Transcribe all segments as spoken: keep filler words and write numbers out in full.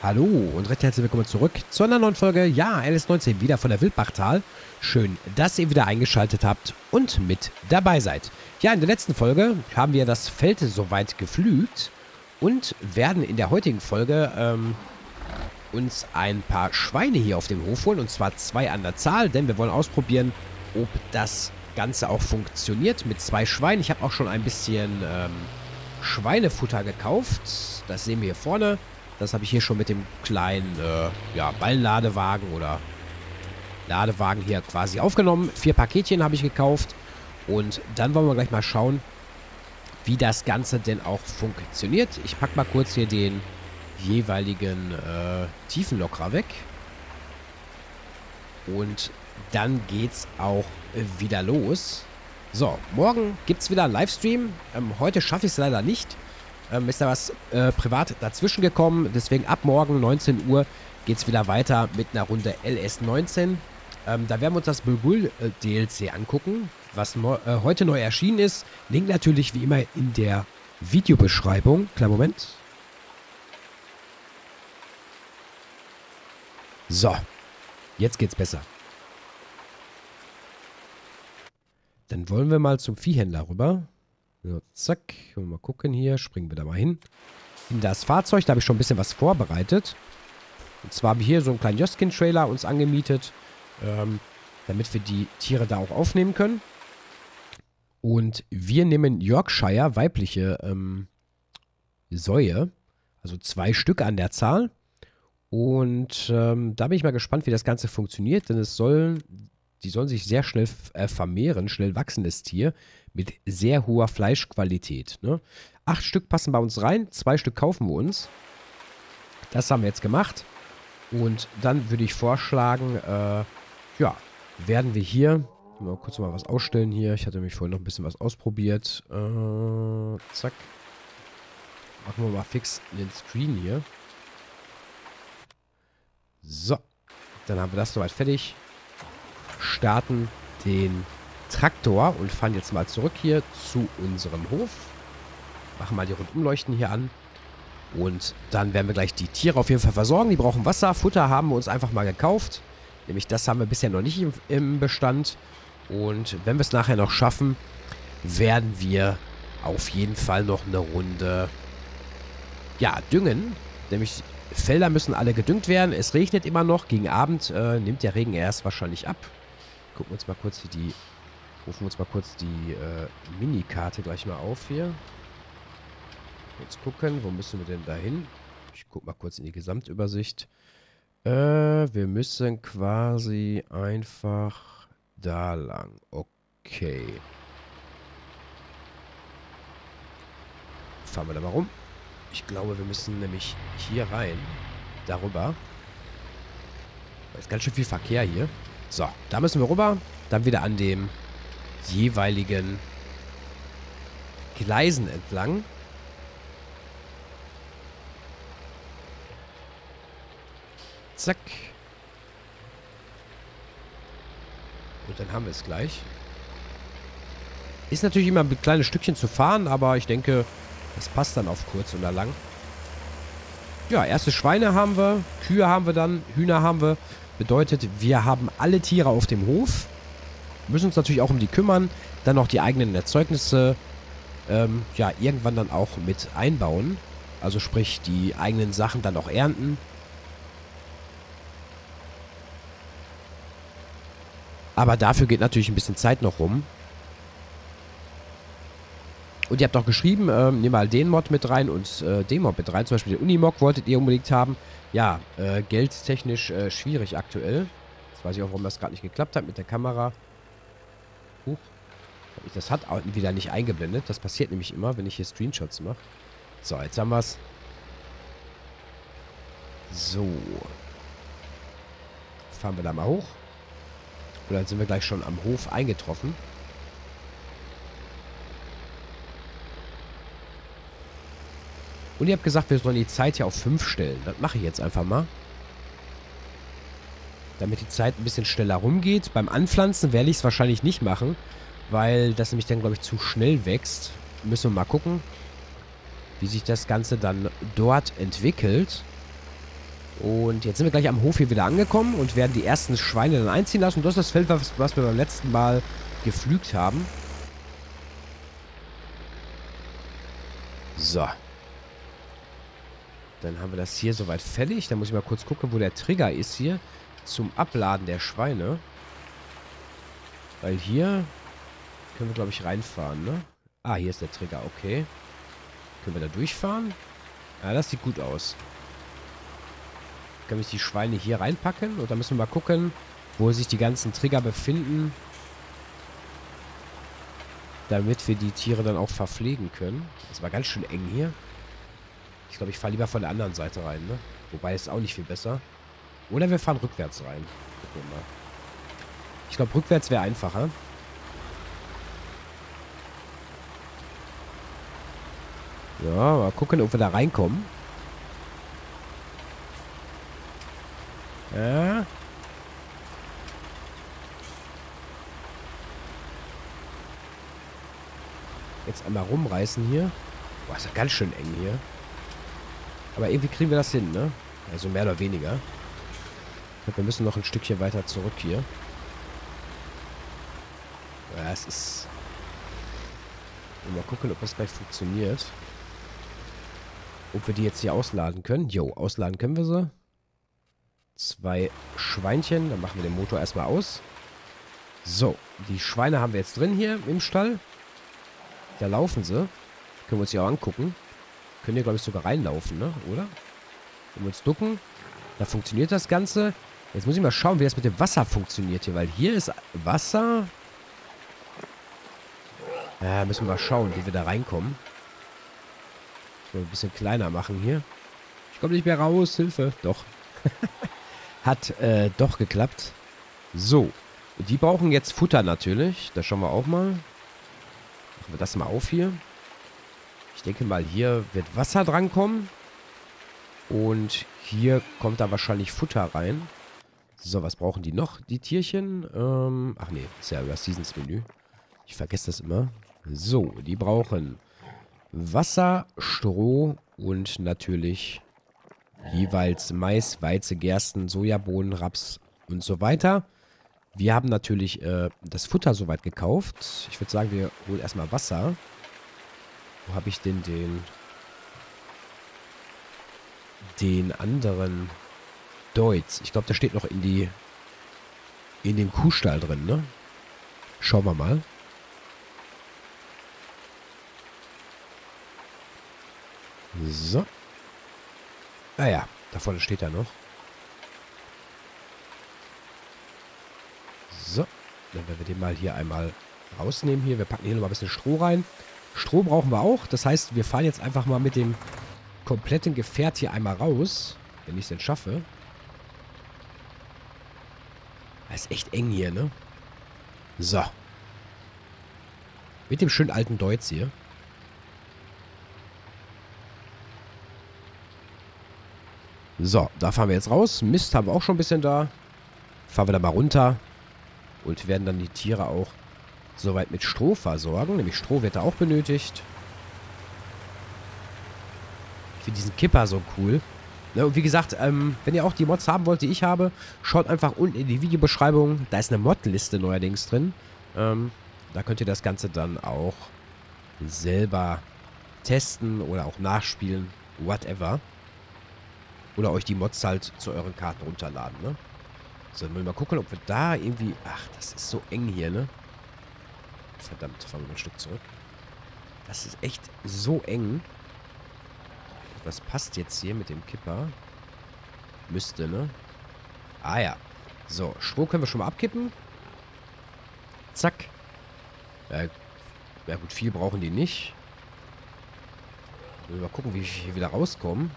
Hallo und recht herzlich willkommen zurück zu einer neuen Folge, ja, L S neunzehn, wieder von der Wildbachtal. Schön, dass ihr wieder eingeschaltet habt und mit dabei seid. Ja, in der letzten Folge haben wir das Feld soweit gepflügt und werden in der heutigen Folge ähm, uns ein paar Schweine hier auf dem Hof holen, und zwar zwei an der Zahl, denn wir wollen ausprobieren, ob das Ganze auch funktioniert mit zwei Schweinen. Ich habe auch schon ein bisschen ähm, Schweinefutter gekauft, das sehen wir hier vorne. Das habe ich hier schon mit dem kleinen äh, ja, Ballenladewagen oder Ladewagen hier quasi aufgenommen. Vier Paketchen habe ich gekauft. Und dann wollen wir gleich mal schauen, wie das Ganze denn auch funktioniert. Ich packe mal kurz hier den jeweiligen äh, Tiefenlockerer weg. Und dann geht's auch äh, wieder los. So, morgen gibt es wieder einen Livestream. Ähm, heute schaffe ich es leider nicht. Ähm, ist da was äh, privat dazwischen gekommen. Deswegen ab morgen neunzehn Uhr geht es wieder weiter mit einer Runde L S neunzehn. Ähm, da werden wir uns das Bulbul-D L C angucken, was neu, äh, heute neu erschienen ist. Link natürlich wie immer in der Videobeschreibung. Kleinen Moment. So, jetzt geht's besser. Dann wollen wir mal zum Viehhändler rüber. So, zack, mal gucken hier, springen wir da mal hin. In das Fahrzeug, da habe ich schon ein bisschen was vorbereitet. Und zwar haben wir hier so einen kleinen Joskin-Trailer uns angemietet, ähm, damit wir die Tiere da auch aufnehmen können. Und wir nehmen Yorkshire, weibliche ähm, Säue, also zwei Stück an der Zahl. Und ähm, da bin ich mal gespannt, wie das Ganze funktioniert, denn es sollen... Die sollen sich sehr schnell äh, vermehren, schnell wachsendes Tier mit sehr hoher Fleischqualität. Ne? Acht Stück passen bei uns rein, zwei Stück kaufen wir uns. Das haben wir jetzt gemacht. Und dann würde ich vorschlagen, äh, ja, werden wir hier, mal kurz mal was ausstellen hier. Ich hatte nämlich vorhin noch ein bisschen was ausprobiert. Äh, zack. Machen wir mal fix den Screen hier. So, dann haben wir das soweit fertig. Starten den Traktor und fahren jetzt mal zurück hier zu unserem Hof. Machen mal die Rundumleuchten hier an. Und dann werden wir gleich die Tiere auf jeden Fall versorgen. Die brauchen Wasser. Futter haben wir uns einfach mal gekauft. Nämlich das haben wir bisher noch nicht im, im Bestand. Und wenn wir es nachher noch schaffen, werden wir auf jeden Fall noch eine Runde, ja, düngen. Nämlich... Felder müssen alle gedüngt werden. Es regnet immer noch. Gegen Abend äh, nimmt der Regen erst wahrscheinlich ab. Gucken wir uns mal kurz hier die... Rufen wir uns mal kurz die äh, Minikarte gleich mal auf hier. Jetzt gucken, wo müssen wir denn da hin? Ich guck mal kurz in die Gesamtübersicht. Äh, wir müssen quasi einfach da lang. Okay. Fahren wir da mal rum. Ich glaube, wir müssen nämlich hier rein. Darüber. Da ist ganz schön viel Verkehr hier. So, da müssen wir rüber. Dann wieder an dem jeweiligen Gleisen entlang. Zack. Und dann haben wir es gleich. Ist natürlich immer ein kleines Stückchen zu fahren, aber ich denke... Das passt dann auf kurz oder lang. Ja, erste Schweine haben wir, Kühe haben wir dann, Hühner haben wir. Bedeutet, wir haben alle Tiere auf dem Hof. Müssen uns natürlich auch um die kümmern. Dann noch die eigenen Erzeugnisse, ähm, ja, irgendwann dann auch mit einbauen. Also sprich, die eigenen Sachen dann auch ernten. Aber dafür geht natürlich ein bisschen Zeit noch rum. Und ihr habt auch geschrieben, ähm, nehmt mal den Mod mit rein und äh, den Mod mit rein. Zum Beispiel den Unimog wolltet ihr unbedingt haben. Ja, äh, geldtechnisch äh, schwierig aktuell. Jetzt weiß ich auch, warum das gerade nicht geklappt hat mit der Kamera. Huch. Das hat auch wieder nicht eingeblendet. Das passiert nämlich immer, wenn ich hier Screenshots mache. So, jetzt haben wir es. So. Fahren wir da mal hoch. Und dann sind wir gleich schon am Hof eingetroffen. Und ihr habt gesagt, wir sollen die Zeit hier auf fünf stellen. Das mache ich jetzt einfach mal. Damit die Zeit ein bisschen schneller rumgeht. Beim Anpflanzen werde ich es wahrscheinlich nicht machen, weil das nämlich dann, glaube ich, zu schnell wächst. Müssen wir mal gucken, wie sich das Ganze dann dort entwickelt. Und jetzt sind wir gleich am Hof hier wieder angekommen und werden die ersten Schweine dann einziehen lassen. Und das ist das Feld, was, was wir beim letzten Mal gepflügt haben. So. Dann haben wir das hier soweit fertig. Dann muss ich mal kurz gucken, wo der Trigger ist hier. Zum Abladen der Schweine. Weil hier können wir, glaube ich, reinfahren, ne? Ah, hier ist der Trigger, okay. Können wir da durchfahren? Ja, das sieht gut aus. Können wir die Schweine hier reinpacken? Und dann müssen wir mal gucken, wo sich die ganzen Trigger befinden. Damit wir die Tiere dann auch verpflegen können. Das war ganz schön eng hier. Ich glaube, ich fahre lieber von der anderen Seite rein, ne? Wobei, ist auch nicht viel besser. Oder wir fahren rückwärts rein. Gucken wir mal. Ich glaube, rückwärts wäre einfacher. Ja, mal gucken, ob wir da reinkommen. Ja. Jetzt einmal rumreißen hier. Boah, ist ja ganz schön eng hier. Aber irgendwie kriegen wir das hin, ne? Also mehr oder weniger. Ich glaube, wir müssen noch ein Stückchen weiter zurück hier. Ja, es ist... Mal gucken, ob das gleich funktioniert. Ob wir die jetzt hier ausladen können. Jo, ausladen können wir sie. Zwei Schweinchen. Dann machen wir den Motor erstmal aus. So, die Schweine haben wir jetzt drin hier im Stall. Da laufen sie. Können wir uns die auch angucken. Können hier, glaube ich, sogar reinlaufen, ne? Oder? Wenn wir uns ducken. Da funktioniert das Ganze. Jetzt muss ich mal schauen, wie das mit dem Wasser funktioniert hier. Weil hier ist Wasser... Ja, müssen wir mal schauen, wie wir da reinkommen. So, ein bisschen kleiner machen hier. Ich komme nicht mehr raus, Hilfe. Doch. Hat äh, doch geklappt. So. Die brauchen jetzt Futter natürlich. Da schauen wir auch mal. Machen wir das mal auf hier. Ich denke mal, hier wird Wasser drankommen. Und hier kommt da wahrscheinlich Futter rein. So, was brauchen die noch, die Tierchen? Ähm, ach nee, ist ja über das Seasons-Menü. Ich vergesse das immer. So, die brauchen Wasser, Stroh und natürlich jeweils Mais, Weizen, Gersten, Sojabohnen, Raps und so weiter. Wir haben natürlich äh, das Futter soweit gekauft. Ich würde sagen, wir holen erstmal Wasser. Wo habe ich denn den, den anderen Deutz? Ich glaube, der steht noch in die in dem Kuhstall drin, ne? Schauen wir mal. So. Ah ja, da vorne steht er noch. So, dann werden wir den mal hier einmal rausnehmen. Hier, wir packen hier nochmal ein bisschen Stroh rein. Stroh brauchen wir auch. Das heißt, wir fahren jetzt einfach mal mit dem kompletten Gefährt hier einmal raus. Wenn ich es denn schaffe. Das ist echt eng hier, ne? So. Mit dem schönen alten Deutz hier. So, da fahren wir jetzt raus. Mist haben wir auch schon ein bisschen da. Fahren wir da mal runter. Und werden dann die Tiere auch soweit mit Stroh versorgen. Nämlich Stroh wird da auch benötigt. Ich finde diesen Kipper so cool. Ne, und wie gesagt, ähm, wenn ihr auch die Mods haben wollt, die ich habe, schaut einfach unten in die Videobeschreibung. Da ist eine Modliste neuerdings drin. Ähm, da könnt ihr das Ganze dann auch selber testen oder auch nachspielen. Whatever. Oder euch die Mods halt zu euren Karten runterladen, ne? So, dann wollen wir mal gucken, ob wir da irgendwie... Ach, das ist so eng hier, ne? Verdammt, fahren wir mal ein Stück zurück. Das ist echt so eng. Was passt jetzt hier mit dem Kipper? Müsste, ne? Ah ja. So, Stroh können wir schon mal abkippen. Zack. Ja, ja gut, viel brauchen die nicht. Mal gucken, wie ich hier wieder rauskomme.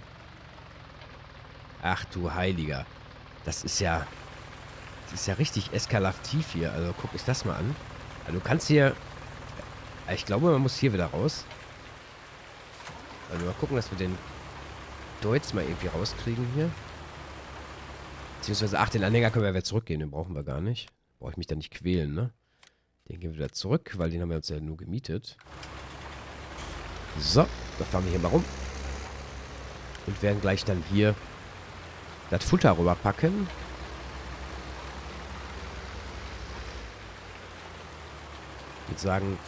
Ach du Heiliger. Das ist ja... Das ist ja richtig eskalativ hier. Also guck euch das mal an. Also du kannst hier... Ich glaube, man muss hier wieder raus. Also mal gucken, dass wir den Deutz mal irgendwie rauskriegen hier. Beziehungsweise, ach, den Anhänger können wir ja wieder zurückgehen. Den brauchen wir gar nicht. Brauche ich mich da nicht quälen, ne? Den gehen wir wieder zurück, weil den haben wir uns ja nur gemietet. So, da fahren wir hier mal rum. Und werden gleich dann hier... das Futter rüberpacken. Ich würde sagen,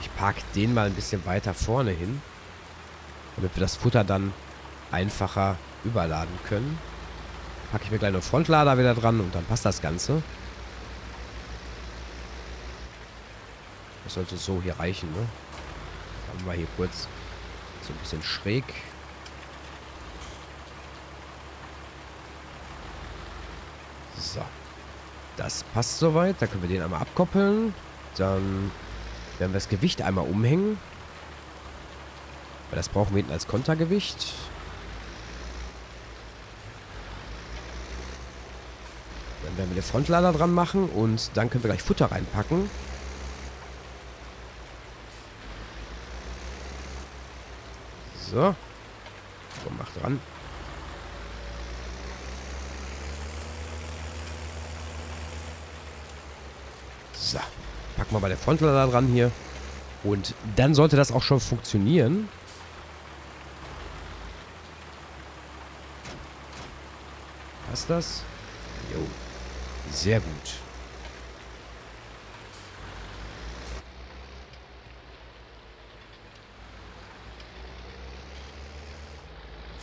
ich parke den mal ein bisschen weiter vorne hin, damit wir das Futter dann einfacher überladen können. Packe ich mir gleich noch Frontlader wieder dran und dann passt das Ganze. Das sollte so hier reichen, ne? Haben wir hier kurz so ein bisschen schräg. So. Das passt soweit. Dann können wir den einmal abkoppeln. Dann werden wir das Gewicht einmal umhängen. Weil das brauchen wir hinten als Kontergewicht. Dann werden wir den Frontlader dran machen und dann können wir gleich Futter reinpacken. So. Komm, mach dran. So. Packen wir mal den Frontlader dran hier. Und dann sollte das auch schon funktionieren. Passt das? Jo. Sehr gut.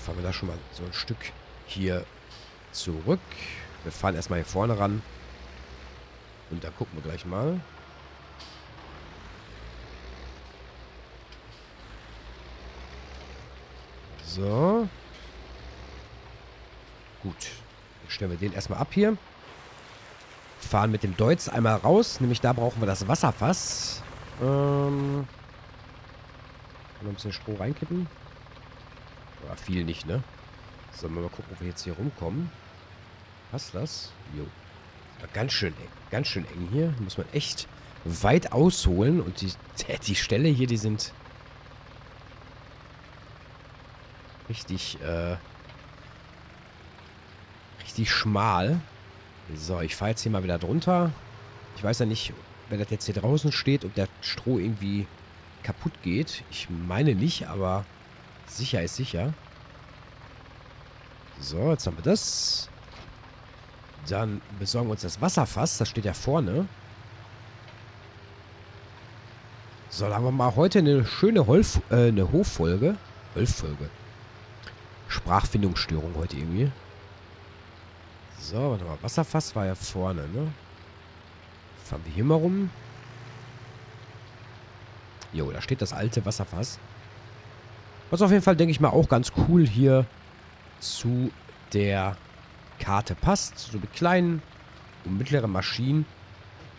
Fahren wir da schon mal so ein Stück hier zurück. Wir fahren erstmal hier vorne ran. Und da gucken wir gleich mal. So. Gut. Dann stellen wir den erstmal ab hier. Fahren mit dem Deutz einmal raus. Nämlich da brauchen wir das Wasserfass. Ähm. Noch ein bisschen Stroh reinkippen. Ja, viel nicht, ne? Sollen wir mal gucken, ob wir jetzt hier rumkommen. Passt das? Jo. Aber ganz schön eng. Ganz schön eng hier. Da muss man echt weit ausholen. Und die, die Ställe hier, die sind richtig, äh, richtig schmal. So, ich fahre jetzt hier mal wieder drunter. Ich weiß ja nicht, wenn das jetzt hier draußen steht, ob der Stroh irgendwie kaputt geht. Ich meine nicht, aber sicher ist sicher. So, jetzt haben wir das. Dann besorgen wir uns das Wasserfass. Das steht ja vorne. So, da haben wir mal heute eine schöne Holf, äh, eine Hoffolge. Holffolge. Sprachfindungsstörung heute irgendwie. So, warte mal. Wasserfass war ja vorne, ne? Fahren wir hier mal rum. Jo, da steht das alte Wasserfass. Was auf jeden Fall, denke ich mal, auch ganz cool hier zu der Karte passt. So mit kleinen und mittleren Maschinen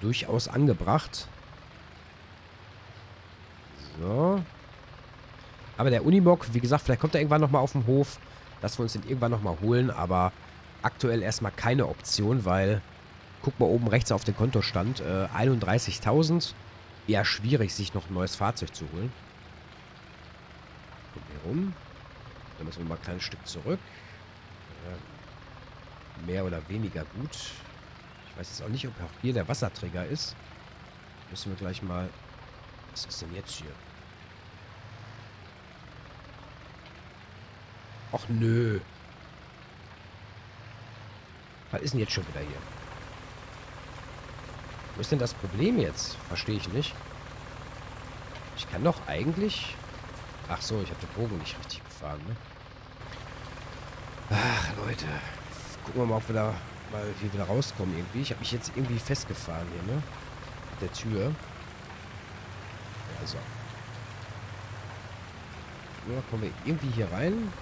durchaus angebracht. So. Aber der Unibock, wie gesagt, vielleicht kommt er irgendwann nochmal auf den Hof, dass wir uns den irgendwann nochmal holen. Aber aktuell erstmal keine Option, weil, guck mal oben rechts auf den Kontostand, äh, einunddreißigtausend. Eher schwierig, sich noch ein neues Fahrzeug zu holen. Rum. Dann müssen wir mal ein kleines Stück zurück. Ja, mehr oder weniger gut. Ich weiß jetzt auch nicht, ob auch hier der Wasserträger ist. Müssen wir gleich mal... Was ist denn jetzt hier? Ach nö. Was ist denn jetzt schon wieder hier? Wo ist denn das Problem jetzt? Verstehe ich nicht. Ich kann doch eigentlich... Ach so, ich habe den Bogen nicht richtig gefahren, ne? Ach, Leute. Gucken wir mal, ob wir da mal hier wieder rauskommen irgendwie. Ich habe mich jetzt irgendwie festgefahren hier, ne? Mit der Tür. Ja, so. Ja, kommen wir irgendwie hier rein.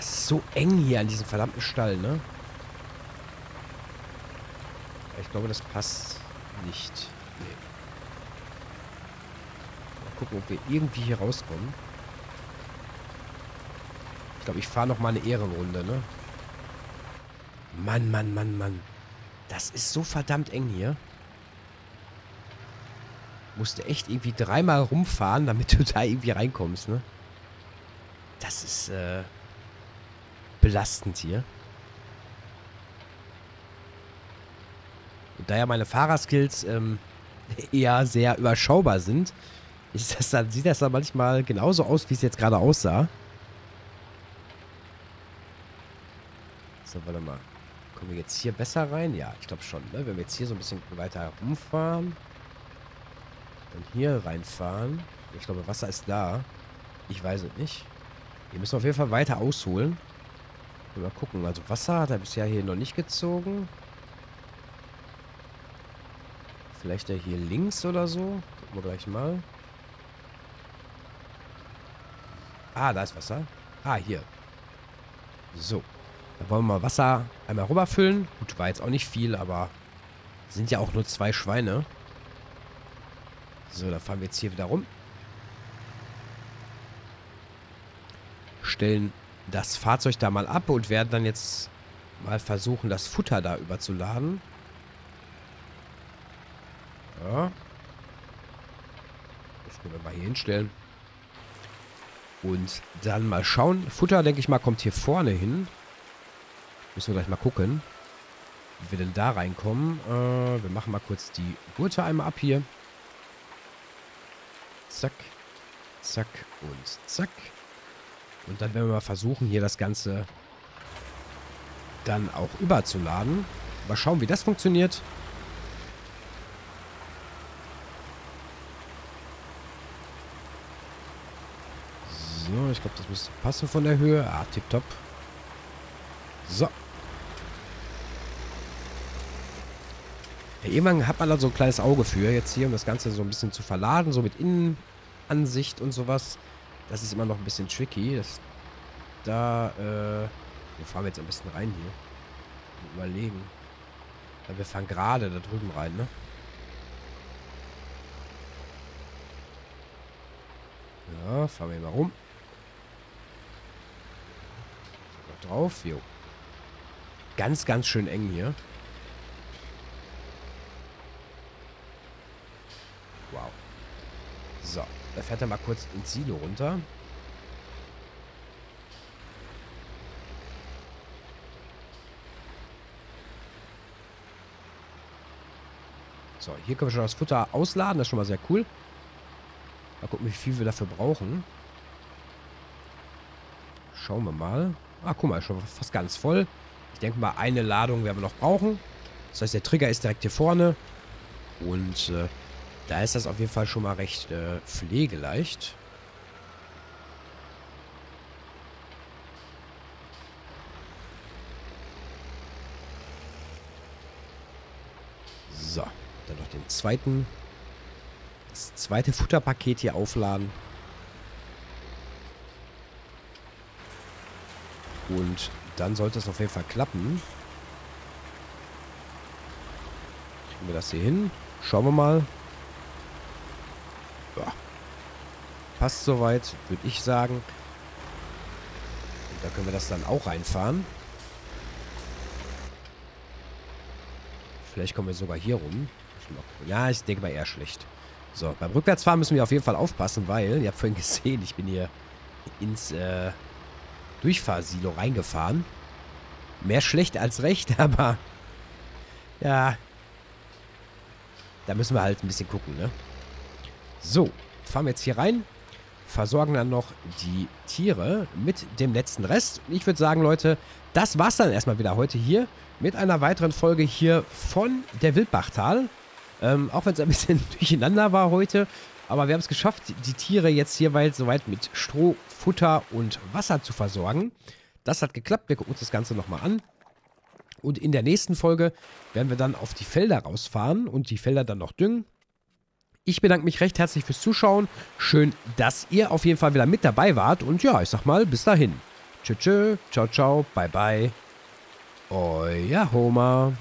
Es ist so eng hier an diesem verdammten Stall, ne? Ich glaube, das passt nicht. Nee. Gucken, ob wir irgendwie hier rauskommen. Ich glaube, ich fahre noch mal eine Ehrenrunde, ne? Mann, Mann, Mann, Mann. Das ist so verdammt eng hier. Musste echt irgendwie dreimal rumfahren, damit du da irgendwie reinkommst, ne? Das ist, äh, belastend hier. Und da ja meine Fahrerskills ähm, eher sehr überschaubar sind, Ist das dann, sieht das dann manchmal genauso aus, wie es jetzt gerade aussah. So, warte mal. Kommen wir jetzt hier besser rein? Ja, ich glaube schon, ne? Wenn wir jetzt hier so ein bisschen weiter rumfahren. Dann hier reinfahren. Ich glaube, Wasser ist da. Ich weiß es nicht. Hier müssen wir auf jeden Fall weiter ausholen. Mal gucken. Also Wasser hat er bisher hier noch nicht gezogen. Vielleicht der hier links oder so. Gucken wir gleich mal. Ah, da ist Wasser. Ah, hier. So. Dann wollen wir mal Wasser einmal rüberfüllen. Gut, war jetzt auch nicht viel, aber sind ja auch nur zwei Schweine. So, dann fahren wir jetzt hier wieder rum. Stellen das Fahrzeug da mal ab und werden dann jetzt mal versuchen, das Futter da überzuladen. Ja. Das können wir mal hier hinstellen. Und dann mal schauen. Futter, denke ich mal, kommt hier vorne hin. Müssen wir gleich mal gucken, wie wir denn da reinkommen. Äh, wir machen mal kurz die Gurte einmal ab hier. Zack, zack und zack. Und dann werden wir mal versuchen, hier das Ganze dann auch überzuladen. Mal schauen, wie das funktioniert. So, ich glaube, das müsste passen von der Höhe. Ah, tipptopp. So. Ja, irgendwann hat man da so ein kleines Auge für jetzt hier, um das Ganze so ein bisschen zu verladen. So mit Innenansicht und sowas. Das ist immer noch ein bisschen tricky. Das, da, äh... Wir fahren jetzt ein bisschen rein hier. Überlegen. Ja, wir fahren gerade da drüben rein, ne? Ja, fahren wir mal rum. Noch drauf, jo. Ganz, ganz schön eng hier. Wow. So. Da fährt er mal kurz ins Silo runter. So, hier können wir schon das Futter ausladen. Das ist schon mal sehr cool. Mal gucken, wie viel wir dafür brauchen. Schauen wir mal. Ah, guck mal, schon fast ganz voll. Ich denke mal, eine Ladung werden wir noch brauchen. Das heißt, der Trigger ist direkt hier vorne. Und äh, da ist das auf jeden Fall schon mal recht äh, pflegeleicht. So, dann noch den zweiten. Das zweite Futterpaket hier aufladen. Und dann sollte es auf jeden Fall klappen. Kriegen wir das hier hin? Schauen wir mal. Ja. Passt soweit, würde ich sagen. Und da können wir das dann auch reinfahren. Vielleicht kommen wir sogar hier rum. Ja, ich denke mal eher schlecht. So, beim Rückwärtsfahren müssen wir auf jeden Fall aufpassen, weil, ihr habt vorhin gesehen, ich bin hier ins äh, Durchfahrsilo reingefahren. Mehr schlecht als recht, aber ja, da müssen wir halt ein bisschen gucken, ne? So, fahren wir jetzt hier rein, versorgen dann noch die Tiere mit dem letzten Rest. Ich würde sagen, Leute, das war's dann erstmal wieder heute hier mit einer weiteren Folge hier von der Wildbachtal. Ähm, auch wenn es ein bisschen durcheinander war heute, aber wir haben es geschafft, die Tiere jetzt jeweils soweit mit Stroh, Futter und Wasser zu versorgen. Das hat geklappt, wir gucken uns das Ganze nochmal an. Und in der nächsten Folge werden wir dann auf die Felder rausfahren und die Felder dann noch düngen. Ich bedanke mich recht herzlich fürs Zuschauen. Schön, dass ihr auf jeden Fall wieder mit dabei wart. Und ja, ich sag mal, bis dahin. Tschö, tschö, ciao, ciao, bye, bye. Euer Homer.